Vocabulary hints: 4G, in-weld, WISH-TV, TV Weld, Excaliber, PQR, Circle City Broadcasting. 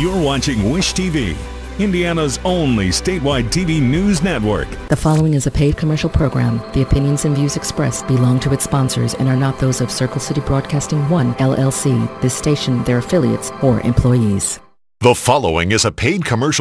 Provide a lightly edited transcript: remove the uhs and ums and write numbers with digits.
You're watching WISH-TV, Indiana's only statewide TV news network. The following is a paid commercial program. The opinions and views expressed belong to its sponsors and are not those of Circle City Broadcasting 1, LLC, this station, their affiliates, or employees. The following is a paid commercial